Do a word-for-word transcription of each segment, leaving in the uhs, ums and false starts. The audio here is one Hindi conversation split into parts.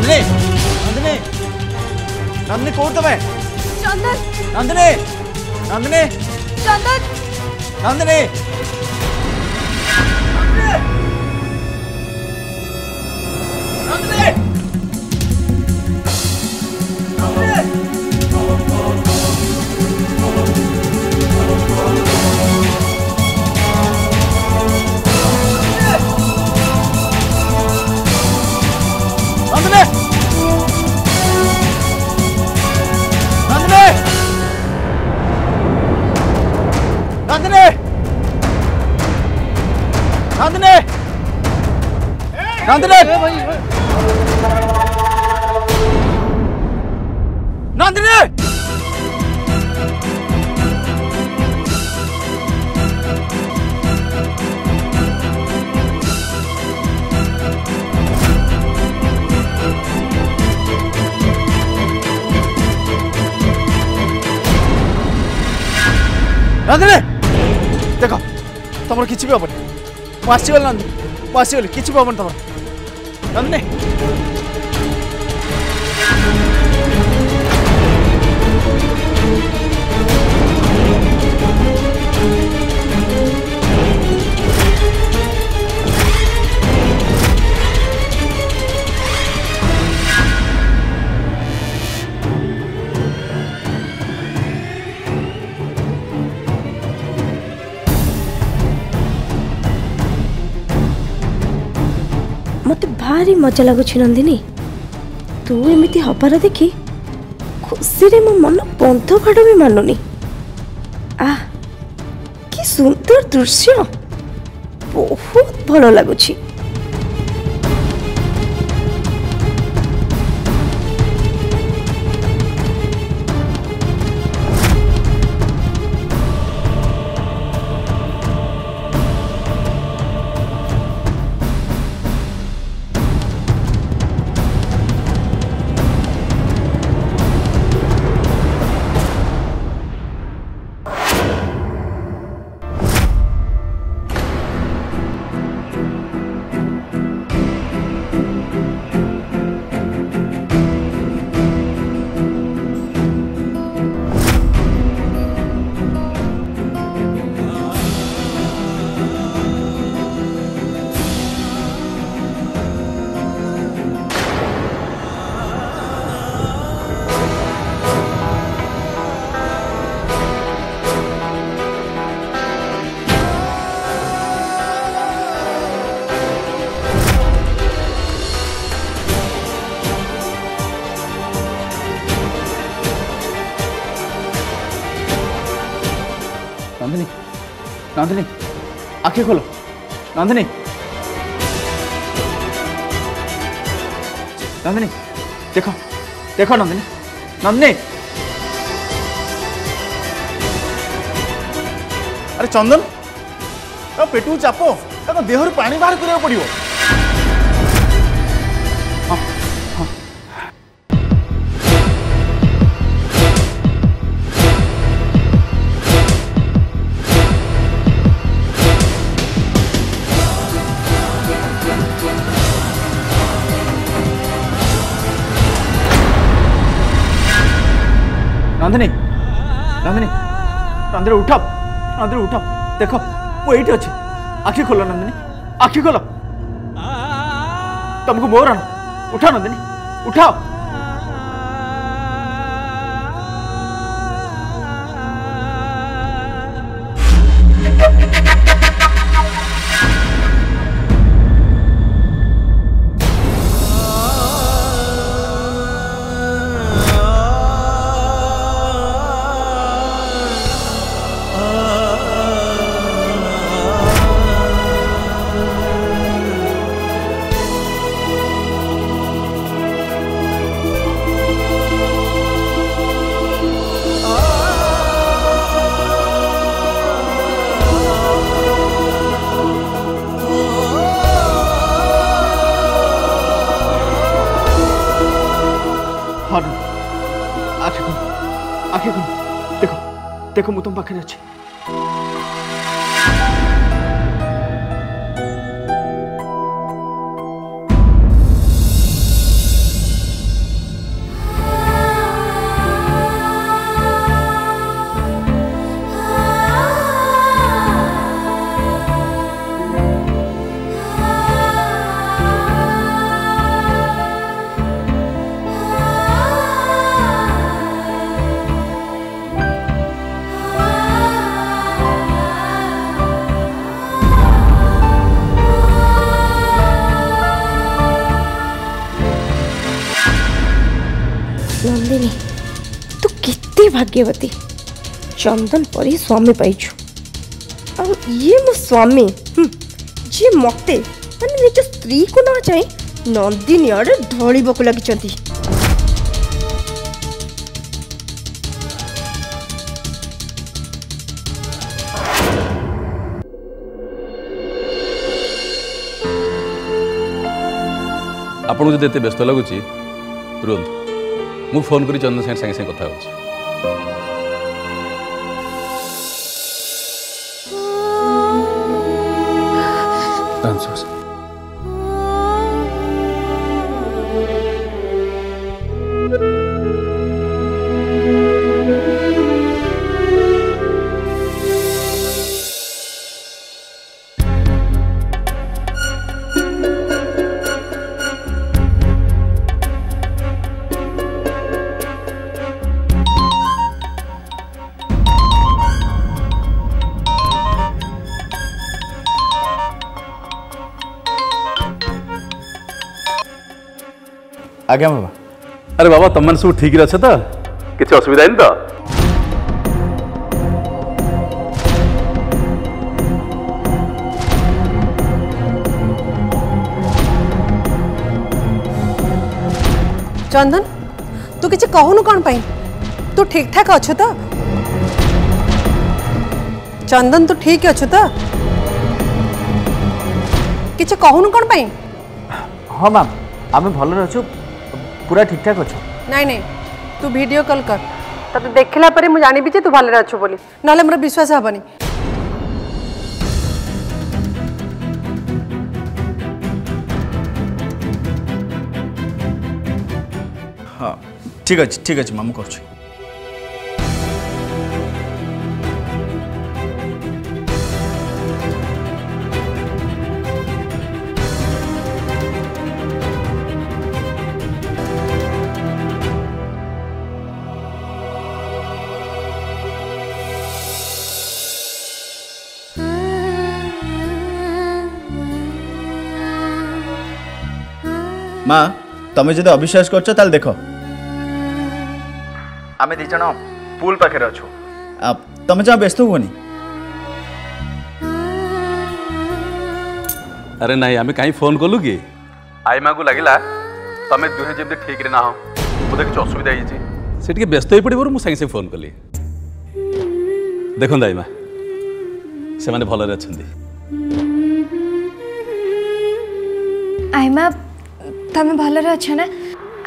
नंदनी नंदनी नंदनी कौन तुम्हें? चंदन। नंदनी नंदनी चंदन। नंदनी नंदनी नंदनी नंदनी देख तुम कि हेनी मुझे नंदनी मुझे कि तुम नंदनी भारी मजा लगुच नंदिनी तू एमती हबार देखी खुशी रे मो मन बंध फाड़ भी मानुनी। आ कि सुंदर दृश्य बहुत भल लगुच। नंदनी आंखें खोलो। नंदनी नंदनी देखो देखो नंदनी नंदनी अरे चंदन तो पेटू चापो तो देहर पानी बाहर करने पड़ो। हाँ हाँ नंदनी नंदनी नंदनी उठ नंदनी उठ देख वो ये अच्छे आखि खोल नंदनी आखि खोल तुमको मोर उठ नंदनी उठ देखो मु तुम पाखे अच्छे बड़ी भाग्यवती चंदन परी स्वामी पाइछु। और ये मो स्वामी जी मत मान निज स्त्री को न चाहे नंदिनी आड़े ढलवाक लगी। आपको जब ये व्यस्त लगुच तुरंत मु फोन करी चंदन साइड संगे कथा हो। आज्ञा बाबा। अरे बाबा तुम सब ठीक अच्छे तो किसी असुविधा नहीं तो? चंदन तू किसी कहूनु कौन पाई? तू ठीक ठाक अच्छे तो? चंदन तू ठीक अच्छे तो? किसी कहूनु कौन पाई? हाँ मैम आम भल रही पूरा ठीक ठाक अच्छे। नहीं नहीं तू वीडियो कॉल कर तू तो देखला पर मु जानी भी जे तू भले अच्छे बोली नाले मोर विश्वास हबनी। हाँ ठीक अच्छे ठीक अच्छे मामू कर माँ तुम्हें जब अविश्वास कर ताल देख आम दीज पुल पाखे अच्छु तुम जहाँ व्यस्त होनी। अरे ना आम कहीं फोन कलु कि आईमा को लगे तुम्हें दुहे जमी ठीक ना हो बोलते किसी असुविधा से व्यस्त हो पड़े मुझे सागे फोन कली। देखता आईमा से भल आईमा तुम भल ना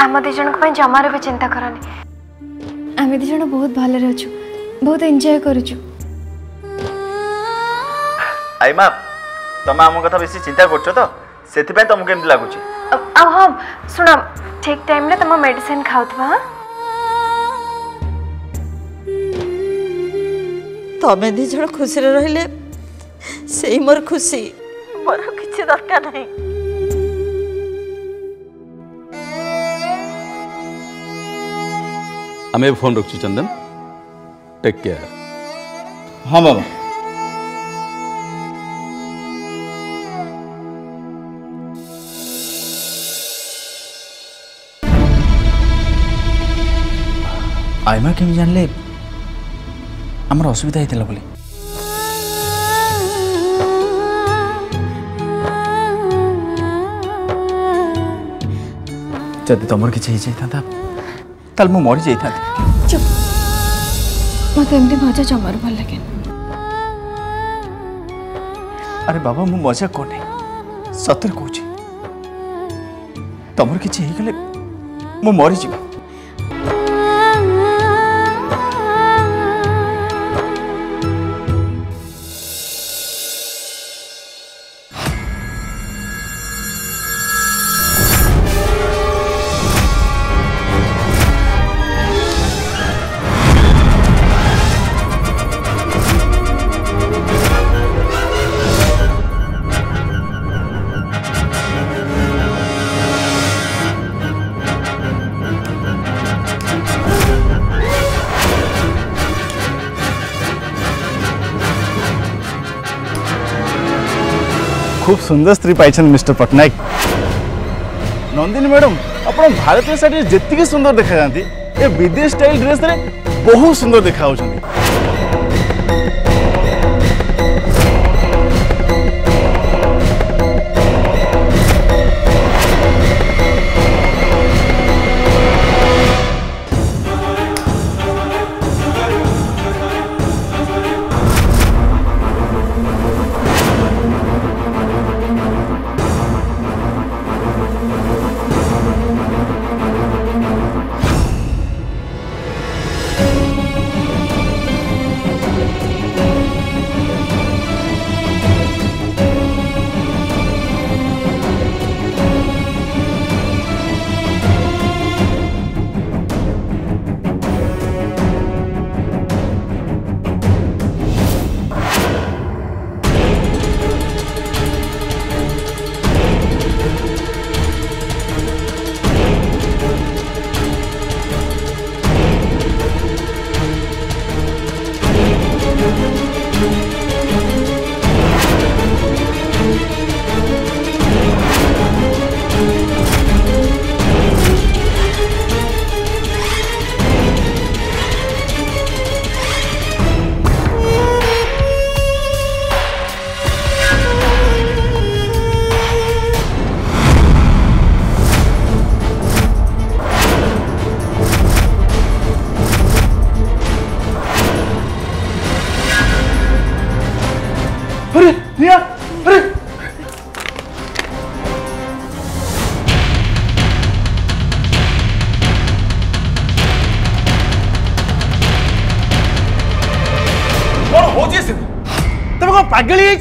आम दिज जमार भी चिंता करनी आम दिज बहुत भल बहुत एंजॉय करुचु। आईमा तुम आम कथा बेसी चिंता करो तो से तुमको लगुच। हाँ शुण ठीक टाइम तुम मेडिसिन खाऊ तुम दिज खुश रही से मोर खुशी मोर किसी दरकार नहीं। आमे फोन रखु चंदन टेक केयर। हाँ बाबा आईमा केम जानले आमर असुविधा होता बोली। जब तुम किसी था तल मु मरी जाई था। चुप मत एमडी मजा जमार भल लगे। अरे बाबा मु मजा कोने सतर कोची तमर किछी हे गेले मु मरी जीव। खूब सुंदर स्त्री पाइछन मिस्टर पटनायक। नंदिनी मैडम आप भारतीय साड़ी जितनी सुंदर देखा जाती ए विदेश स्टाइल ड्रेस रे बहुत सुंदर देखा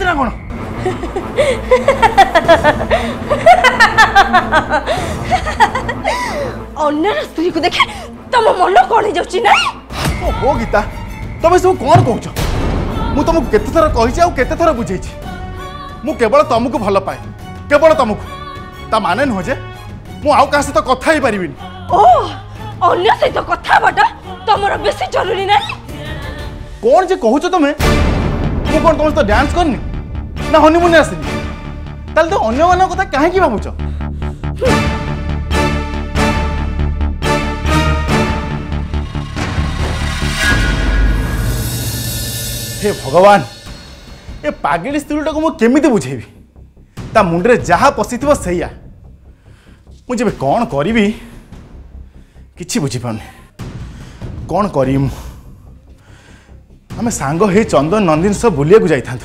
ना कौन अन्य स्त्री को देखे तम मन कौन हो जाऊँ ना हो गीता तमें सब कौन कौच मु तुमको केते थर कही आउ केते थर बुझे मु केवल तुमको भल पाए केवल तुमको ता माने नुह जे मु आउ का सहित कथा ही पारिबिन ओ अन्य सहित कथा बटा तमरो बेसी जरूरी ना कौन जे कहूछ तमे मु कौन तुम तो डांस करनी ना हनीमून आसनी ताल तो अन्य मान कथा कहीं भावुच हे भगवान ए पागेली स्त्रीटा को केमी बुझेबी ता मुंडे जहाँ पशि से मुझे कौन करी कि बुझीपारनी कौन कर आम सांग हे चंदन नंदिन सब बुलिया जाई था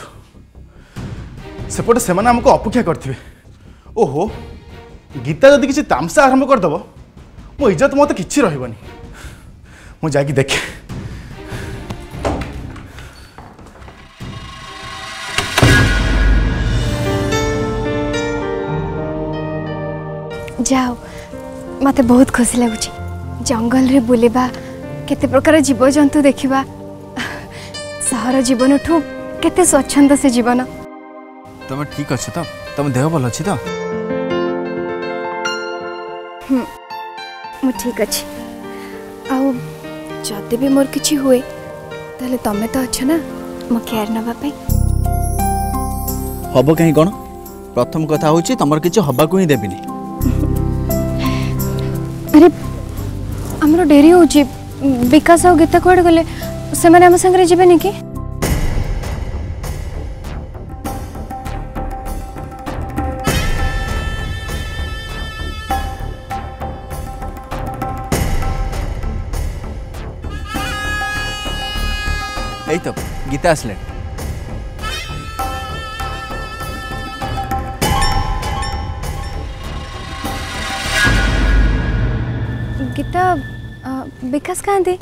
सेपटे से आमको अपेक्षा करेंगे ओहो गीता जदि किसी तामसा आरंभ करदेव मो इज्जत मत कि रही मु जा देखे जाओ मते बहुत खुशी लगुच जंगल रे बुलेबा केते प्रकार जीवजंतु देखिबा सहर जीवन ठू केते स्वच्छंद से जीवन तुम ठीक अच्छे तो तुम देह भल अच्छे तो ठीक अच्छे आदि भी मोर कि हुए ताले तमें तो अच्छ ना मो केयर नापी हम कहीं कौन प्रथम कथा हूँ तुम कि हवा को ही देवी अरे आमर डेरी हो विकास आ गीता कड़े गले से माने हम संगरे जीवे नहीं कि नहीं तो गीता असले गीता विकास कहाँ थी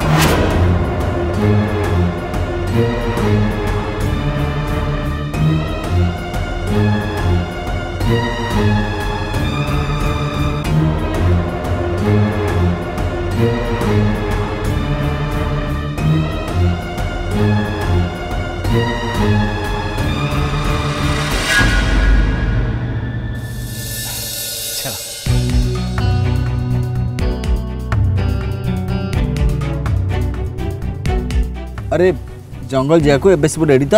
अरे जंगल जा को एबे सब रेडी तो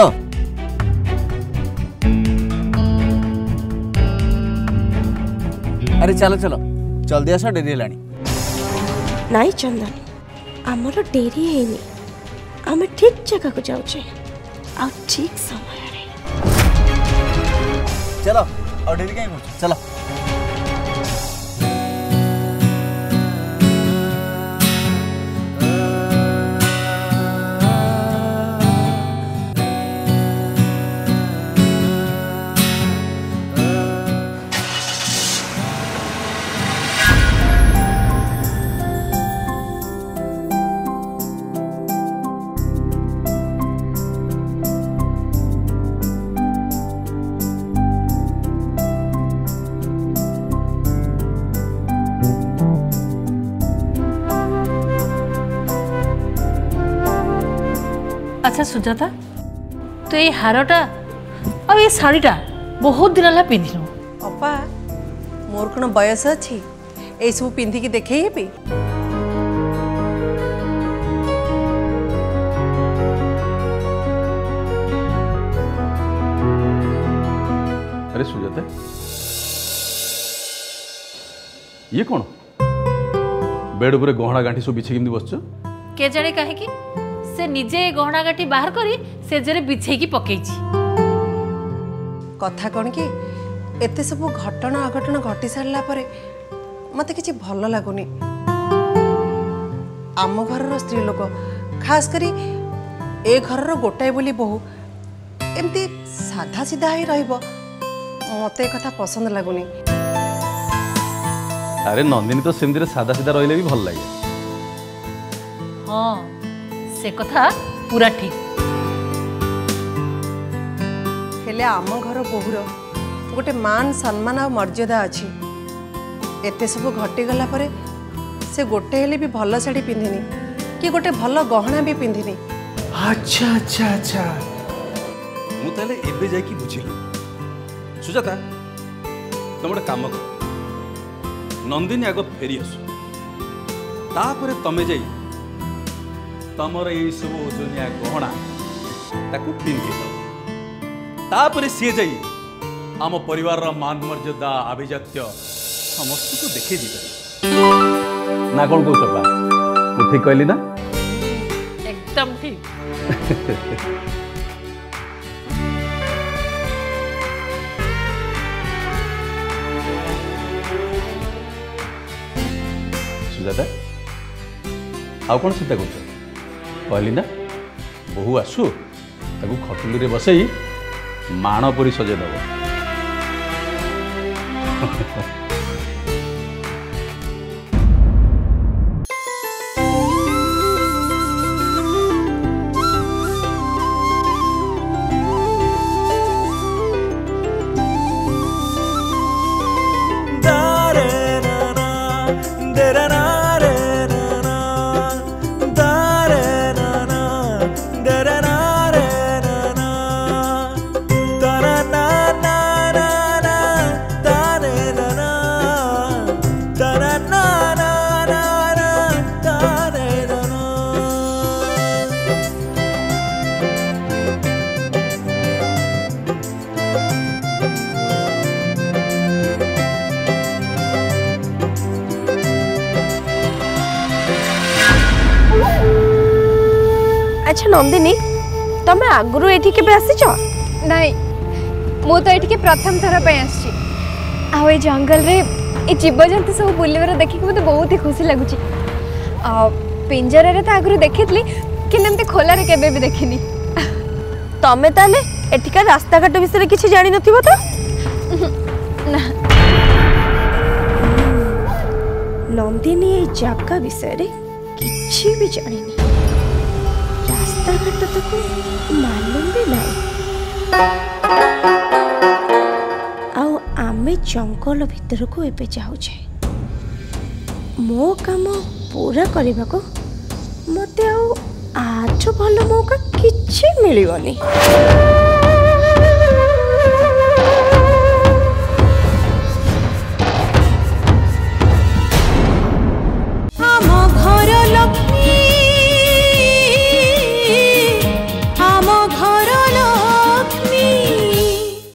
अरे चलो चलो जल्दी आस डेरी है नहीं चंदन आमर डेरी है आम ठीक जगह को जाऊे आ ठीक समय चलो और डेरी कहीं चलो अच्छा सुजाता तो ये हारटा और ये शाढ़ीटा बहुत दिन है पिंधु अपा मोर कौन बयस अच्छी ये सब पिंधिकी देखे भी अरे सुजाता ये कौन बेड उपर गहना गांठी सब बिछे केमती बसछ के जाने काहे की से निजे गहना गाठी बाहर करी सेजरे बिछे की पकेची कथा कौन कि एते सब घटना अघटना घटी सारला परे मते किछि भल लागुनी आम घर स्त्री लोक खास करी ए घर गोटाए बोली बहु एमती साधा सीधा ही रहिबो मते कथा पसंद लागुनी अरे नंदिनी तो सेमदिरे साधा सीधा रहिले भी भल लागे हां से कथा पूरा ठीक हेले आम घर बहुर गोटे मान सम्मान आ मर्यादा अच्छी एते सब घटीगला पर से गोटे हेले भी भल साड़ी पिंधिनी कि गोटे भल गहना भी पिंधिनी अच्छा अच्छा अच्छा मु तले एबे जाय कि बुझिलो सुजाता तुम काम कर नंदिनी आगो फेरी आसो तापर तमे जाई तमर ये सब ओजनिया गहना ताकू पिंधि तापर सी जा आम परिवार मान मर्यादा आभिजात्य समस्त को देखे ना कौन कौ सपा तो ठीक कहली ना एकदम ठीक सुजाता आ कौन चिंता कर कहली ना बहु आसु ताकू खटुली रे बसई माण परी सजे दब अच्छा नंदिनी तुम आगुरी एठी के आसीच नाई मु तो ये प्रथम थर पर आई जंगल रे ये जीवजंतु सब बुलबार देखिक मत बहुत ही खुशी लगुच पिंजर रे तो आगुरी देखी कि खोलार केवे भी देखनी तमें ताले एठिका रास्ता घाट विषय किसी जान न तो ना नंदिनी जगह विषय किसी भी जानी रास्ता तो मालूम भी ना आमे जंगल भीतर को एबे जाऊे मो काम पूरा करने को मत आज भल मौका किसी मिलनी।